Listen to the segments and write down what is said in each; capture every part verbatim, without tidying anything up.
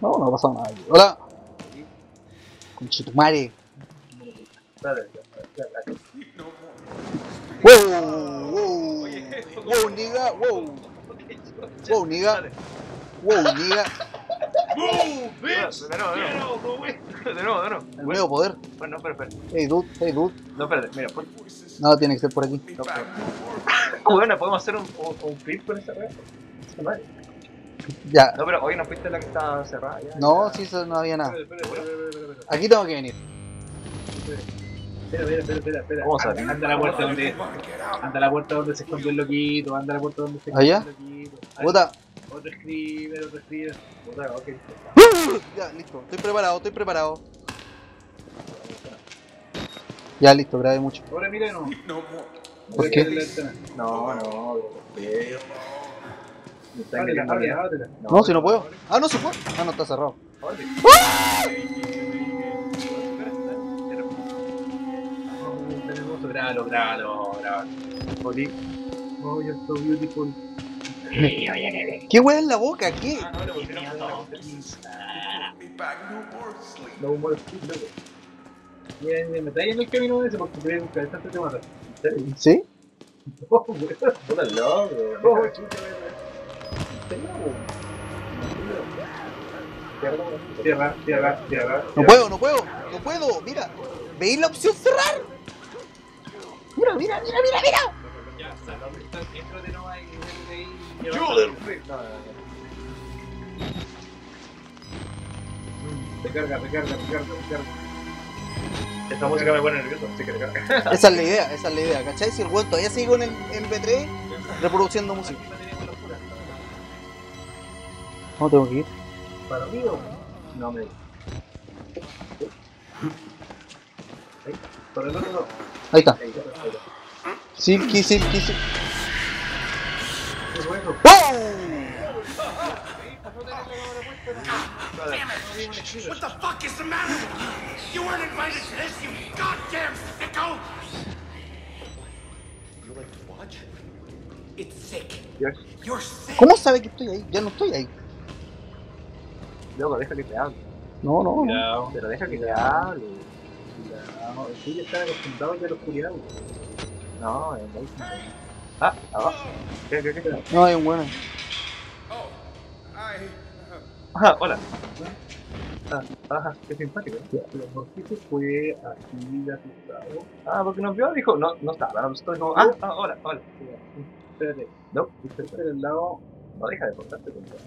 No, no ha pasado nada aquí. ¡Hola! ¡Conchetumare! ¡Wow! ¡Wow! ¡Wow, niga! ¡Wow! ¡Wow, niga! ¡Wow, niga! ¡Wow, bitch! De nuevo, de nuevo. De nuevo, de nuevo. El nuevo poder. Bueno, espera, espera. Hey, dude, hey, dude. No, espérate, mira, por... No, tiene que ser por aquí. No, bueno, podemos hacer un, un, un clip con esta red. Ya. No, pero hoy no fuiste la que estaba cerrada. Ya, no, ya. Sí, no había nada. Espera, espera, espera, espera, espera. Aquí tengo que venir. Espera, espera, espera, espera. ¿Cómo sabes? Anda a la puerta donde. Anda a la puerta donde se escondió el loquito. Anda a la puerta donde se escondió el loquito. ¿Allá? Puta. Otro screamer, otro screamer. Puta, ok. Ya, listo. Estoy preparado, estoy preparado. Ya, listo, grabé mucho. Ahora mira, no. ¿Por qué? No, no, veo. Ábrela, ábrela, ábrela. No, si no puedo. Ah, no se puede. Ah, no, está cerrado. ¡Ah! Grábalo, grábalo, grábalo. Oh, you're so beautiful. ¿Qué hueá en la boca? ¿Qué? No more sleep. Miren, me traen en el camino ese porque te voy a buscar. Estás te matas. ¿Sí? Oh, weón. Puta loco. Oh, chica, Cierra, cierra, cierra. No puedo, no puedo, no puedo. Mira, veis la opción cerrar. Mira, mira, mira, mira, mira. Ya, dentro de no hay de ahí. Recarga, recarga, recarga, recarga. Esta música me pone nervioso, así que recarga. Esa es la idea, esa es la idea, ¿cachai? Si el weón todavía sigo en el M P tres reproduciendo música. ¿Cómo tengo que ir? ¿Para mí o no? No me. Por el otro lado. Ahí está. Silky, silky, silky. What the fuck is the matter? You weren't invited to this, you goddamn sicko! You like to watch? It's sick. You're sick. ¿Cómo sabe que estoy ahí? Ya no estoy ahí. Loco, deja que te hable. No, no, no. Pero deja que te hable. Cuidado. El tuyo está acostumbrado ya a la oscuridad. No, es muy simple. Ah, abajo. ¿Qué, qué, qué? No, hay un bueno. Ajá, hola. Ah, ajá, qué simpático. Pero ¿por qué se fue así de asustado? Ah, porque nos vio, dijo. No, no estaba. Nosotros como. Ah, ah, hola, hola. Espérate. No, espérate del lado. No deja de portarte con todo.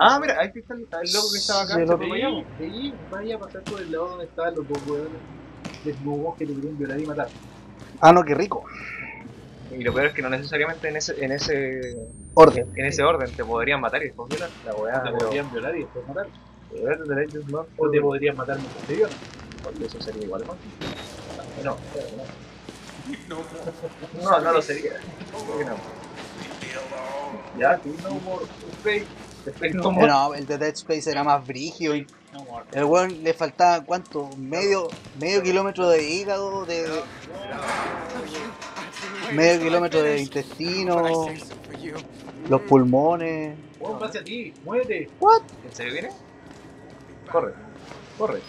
Ah, mira, ahí está el loco que estaba acá. Se lo veíamos. Sí, vaya a pasar por el lado donde estaban los dos hueones desnudos que te querían violar y matar. Ah, no, qué rico. Y lo peor es que no necesariamente en ese, en ese orden. En ese orden te podrían matar y después violar. La hueá, te podrían violar y después matar. O te podrían matar mientras te violan. Porque eso sería igual, ¿no? No, no, no lo sería. Ya, sí, no more space. No, no, el de Dead Space era más brígido y el weón le faltaba cuánto, medio, medio kilómetro de hígado, de, de medio kilómetro de intestino, los pulmones. Weón, pase a ti, muévete. What? ¿En serio viene? Corre, corre.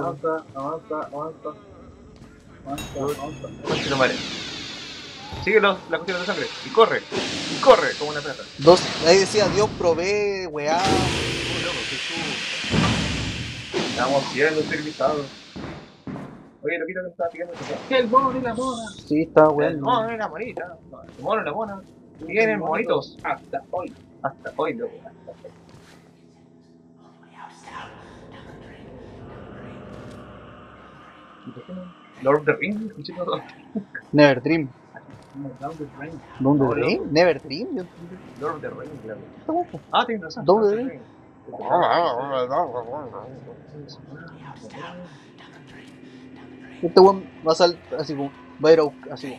Avanza, avanza, avanza, avanza, avanza. Sigue los, la cuestión de sangre y corre, y corre como una plata. Dos, ahí decía Dios provee, weá. Uy, loco, que tú. Estamos siendo servizados. Oye, lo quito que estaba picando. El mono y la mona. Sí, está bueno. El mono y la monita. El mono y la mona. Vienen monitos hasta hoy. Hasta hoy, loco. Hasta hoy. ¿Y por qué no? Lord of the Rings, escuché todo. Never Dream. Down the Rain. ¿Down the Rain? Never Dream. Lord of the Rain, claro. Ah, tienes razón. Down the Rain. Este weón va a saltar así como. Va a ir a así.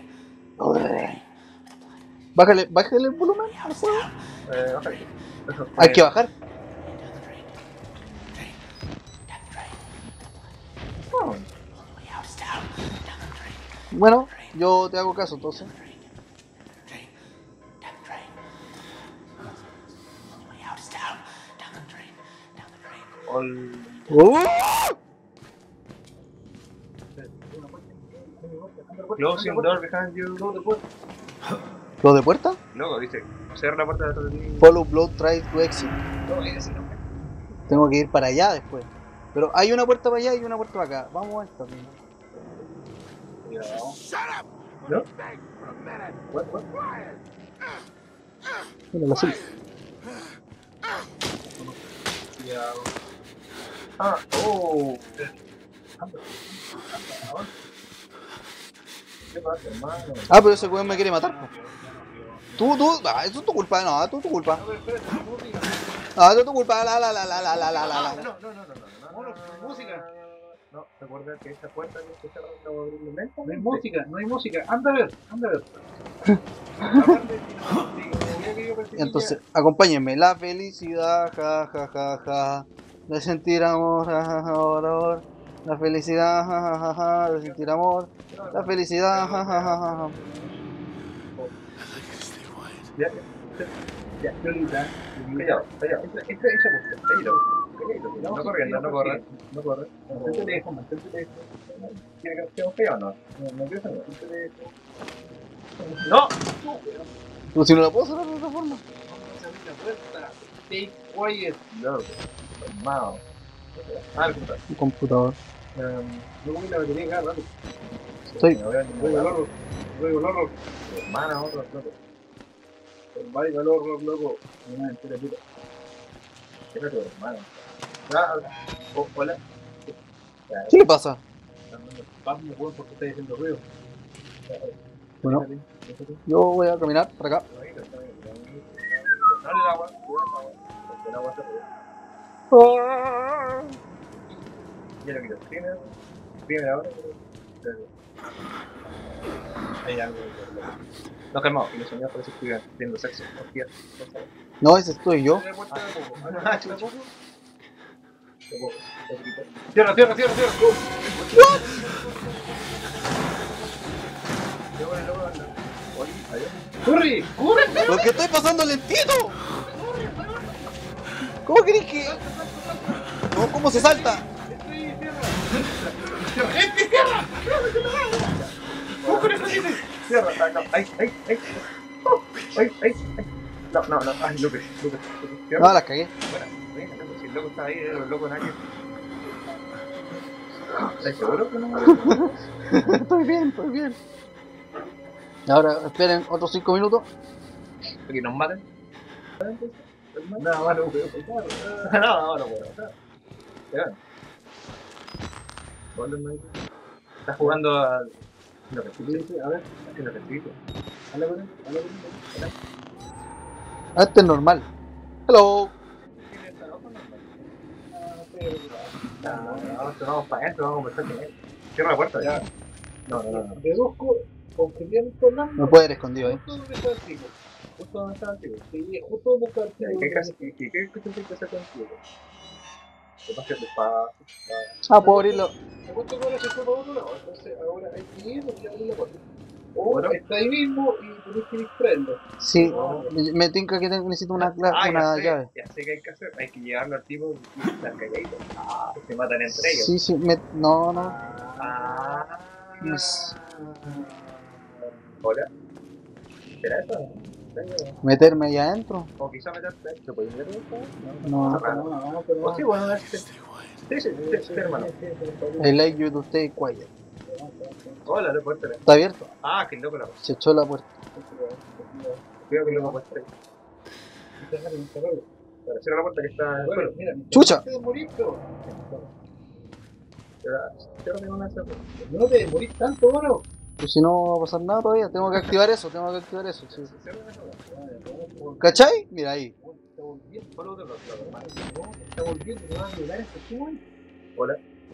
Bájale, bájale el volumen al juego. Eh, bájale. Hay que bajar. Bueno, yo te hago caso entonces. Ol... ¡Uh! Closing door behind you. ¿Lo de puerta? No, viste. Cerrar la puerta detrás de ti. Follow blow, try to exit. No, ese no. Tengo que ir para allá después. Pero hay una puerta para allá y una puerta para acá. Vamos a esta. ¿No? What, what? Mira, la azul. Ah, oh. ¿Qué pasa, hermano? Ah, pero ese weón me quiere matar. Tú, tú, ah, eso es tu culpa, no, tú es tu culpa. Ah, eso es tu culpa, la, la, la, la, la, la, la, la. No, no, no, no, no, no, música. No, recuerda que esta puerta que está acabando de abrir. No hay música, no hay música. Anda a ver, anda a ver. Entonces, acompáñenme. La felicidad, ja, ja, ja, ja. De sentir amor, ja, ja, ja, horror. La felicidad, jajaja, ja, ja, ja, de sentir amor. La felicidad, jajaja, ja, ja, ja. Ya, ya, Lolita. Callado, callado. Entra, entra, entra, callado. No, no corre, no corre, no corre. Mantente lejos, mantente lejos. ¿Quieres que estemos pegados o no? No, no quiero saber, mantente lejos. ¡No! Pues si no la puedo cerrar de otra forma. Stay quiet. No, calmado. Ah, el computador. Un computador. Yo voy a la batería acá, ¿vale? Sí. Luego loco, luego loco. Hermana, otro loco. Vale, loco, loco. Una entera puta. ¿Qué es eso, hermano? Hola. ¿Qué le pasa? Vamos, weón, ¿por qué estás haciendo ruido? Bueno, yo voy a caminar para acá. Dale el agua, el agua está pegada. Ya lo quito, primero, primero ahora, pero... Hay algo... No, calmado, que los sonidos parece que estuvieran viendo sexo, hostia. No, ese estoy yo. Ah, chulo, chulo. Cierra, cierra, cierra, cierra. ¡Corre! ¡Corre! ¡Porque estoy pasando lentito! ¿Cómo crees que...? No, ¿cómo se salta? Estoy en tierra. ¡Gente, tierra! ¿Cómo crees que tienes? Tierra, acá. ¡Ay, ay, ay! ¡Ay, ay! No, no, no. ¡Ay, Lupe! Lupe. No, la cagué. Bueno, si el loco está ahí, el loco nadie. ¿Estás seguro que no? Estoy bien, estoy bien. Ahora, esperen otros cinco minutos. ¿Para que nos maten? Nada más no puedo contar. Nada más no puedo contar. Estás jugando a... lo que escribiste, a ver. A lo que escribiste. Habla con él, habla con él. Ah, este es normal. Hello. No, vamos para adentro, vamos a conversar con él. Cierra la puerta ya. No, no, no. Reduzco, confirmiento, nada. No puede ir escondido, eh. Justo donde estaba el tío, sí, justo donde estaba el tío. ¿Qué qué qué qué que hacer con el tío? ¿Qué pasa? Ah, puedo abrirlo. Me cuento que ahora se fue para otro lado, entonces ahora hay que ir y abrir la puerta. O está ahí mismo y tenés que distraerlo. Sí, me tinca que necesito una llave. Ya sé que hay que hacer, hay que llevarlo al tipo y estar calladito. Ah, se matan entre ellos. Sí, sí, no, no. Ah, hola. ¿Será eso? Meterme ahí adentro. O quizá meterte. ¿Te podías meter esto? No, no, no, pero. O sí, bueno, darte. Sí, sí, sí, hermano. I like you to stay quiet. Hola, la puerta. ¿Está abierto? Ah, que loco la puerta. Se echó la puerta. Cuidado que loco puesta ahí. Cierra la puerta que está. Bueno, mira. ¡Chucha! No te morís tanto, bueno. Si no va a pasar nada todavía, tengo que activar eso, tengo que activar eso. Sí. ¿Cachai? Mira ahí. Hola.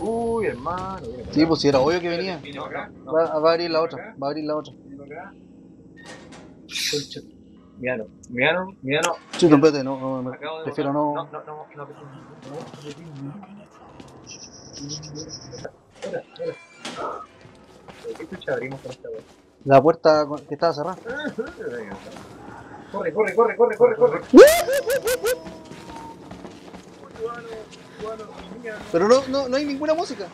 Uy, hermano. Sí, pues si era obvio que venía. Va, va a abrir la otra, va a abrir la otra. Míralo, míralo, míralo. Sí, trompete, no, no, prefiero no. No, no, no, no, la puerta que estaba cerrada. Corre, corre, corre, corre, corre, corre. Pero no, no, no hay ninguna música.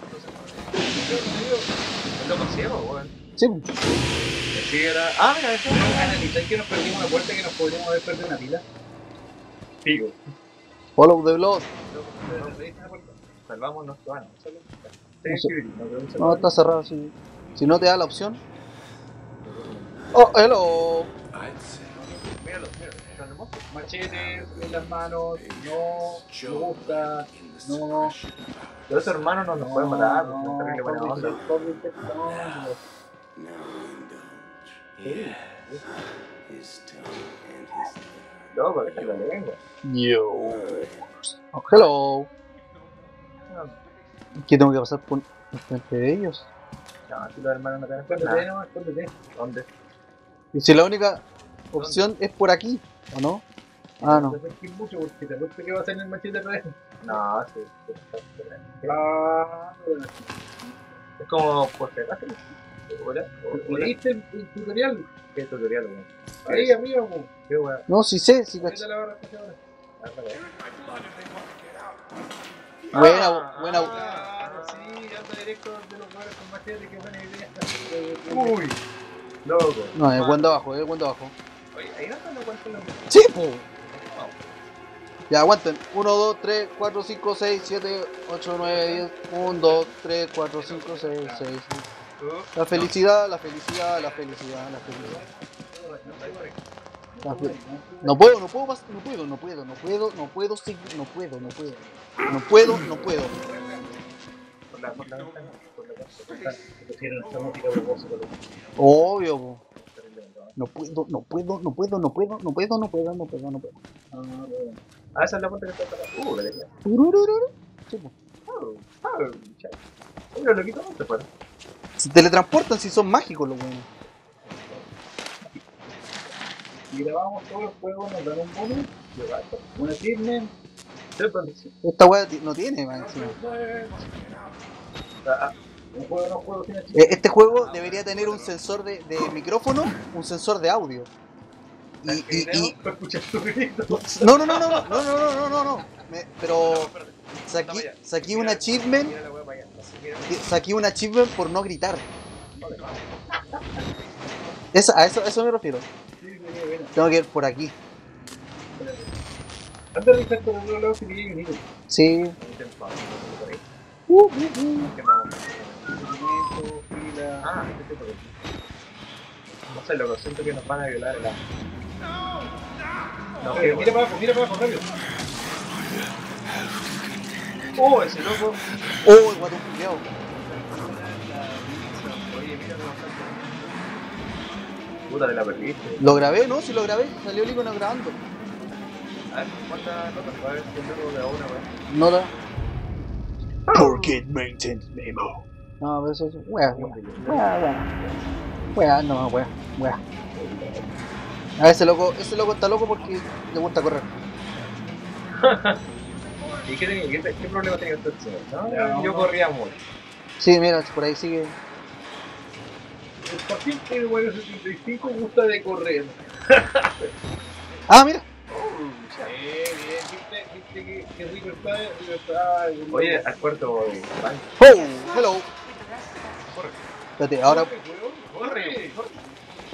Es loco ciego, weón. Sí. Sí, era... Ah, mira, eso analizáis que nos perdimos una puerta que nos podríamos haber perdido una pila. Pigo. Follow the blood. Salvamos nuestro ano. No, está cerrado, sí. Si no te da la opción. Oh, hello. Míralo, míralo. Están hermosos. Machetes en las manos. No, me gusta. No. Pero esos hermanos no nos pueden matar. No, no, no. Now indulge. Here his tongue and his lip. Yo. Oh, hello. ¿Qué tengo que pasar por frente de ellos? No, aquí los hermanos no tienen. Escóndete, no, escóndete. ¿Dónde? Y si la única opción ¿Dónde? Es por aquí, ¿o no? Ah, no. Mucho porque te gusta que va a ser el machete de no, sí. Claro. Es como por detrás. Hola, ¿leíste el, el tutorial? ¿Qué tutorial, weón? Ahí arriba, weón. Qué weón. No, si sé, si caché. Buena, buena. Ah, sí, anda directo de los lugares con machete, que buena idea. Uy, loco. No, es cuando abajo, es cuando abajo. Oye, ahí no están los cuantos los mismos. Sí, po. Ya, aguanten. uno, dos, tres, cuatro, cinco, seis, siete, ocho, nueve, diez. uno, dos, tres, cuatro, cinco, seis, seis. La felicidad, la felicidad, la felicidad, la felicidad. La fe... No puedo, no puedo, no puedo, no puedo, no puedo, no puedo, no puedo, no puedo, no puedo, no puedo. Obvio, po. No puedo, no puedo, no puedo, no puedo, no puedo, no puedo, no puedo, no puedo. Ah, esa es la puerta que está para. Se teletransportan si son mágicos los buenos. Y grabamos todos los juegos, nos dan un bono, una achievement. Esta weá no tiene más encima. Este juego debería tener un sensor de, de micrófono, un sensor de audio. Y, y, y... No, no, no, no, no, no, no, no, no, no. Me, pero saqué, saqué un achievement. Saqué un achievement por no gritar. Esa, a, eso, a eso me refiero. Tengo que ir por aquí. Sí. Uh, uh, uh. No sé, loco, siento que nos van a violar el agua. No, mira para abajo, mira para abajo, rápido. Oh, ese loco. Oh, el guatón culiao. Oye, mira cómo está. Puta, te la perdiste. Lo grabé, ¿no? Si lo grabé, salió el icono grabando. A ver, ¿cuántas notas? A ver si el loco grabó una, weón. Nota. Porkit Maintenance Memo. No, pero eso es. Wea, wea. Wea, wea. Wea, no, wea. Wea. A ver, ese loco, ese loco está loco porque le gusta correr. ¿Y qué, tenía, qué, qué problema tenía usted, señor? ¿No? Ya, yo corría mucho. Sí, mira, por ahí sigue. El paciente número setenta y cinco gusta de correr. Ah, mira. Oh, ya. Eh, bien, viste, viste que, que rico está, rico está. El... Oye, al cuarto. Oh, hello. Corre. Espérate, ahora. Corre, corre.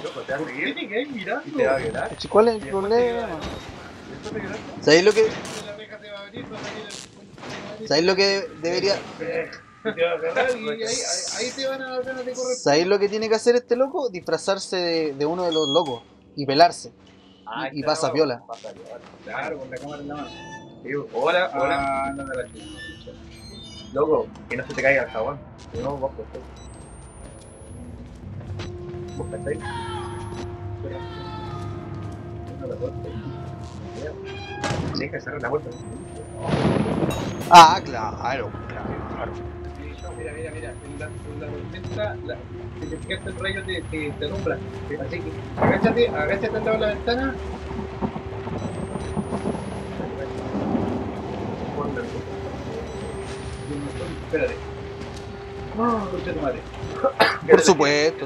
Loco, te vas a seguir. Tiene que ir mirando. Y te va a violar. ¿Cuál es el problema? ¿Sabéis lo que? ¿Sabéis lo que debería? ¿Sabéis lo que tiene que hacer este loco? Disfrazarse de, de uno de los locos y pelarse. Ah, y, y pasa viola. Claro, con la cámara en la mano. Hola, hola. Loco, que no se te caiga el jabón. No, vos costáis. Vos costáis. Deja de cerrar la puerta. Ah, claro, claro. mira, mira, mira, en la tormenta, si te fijas el rayo te, te, te alumbra. Así que agáchate, agáchate al lado de la ventana. Espérate. No, escucha tu madre. Por supuesto.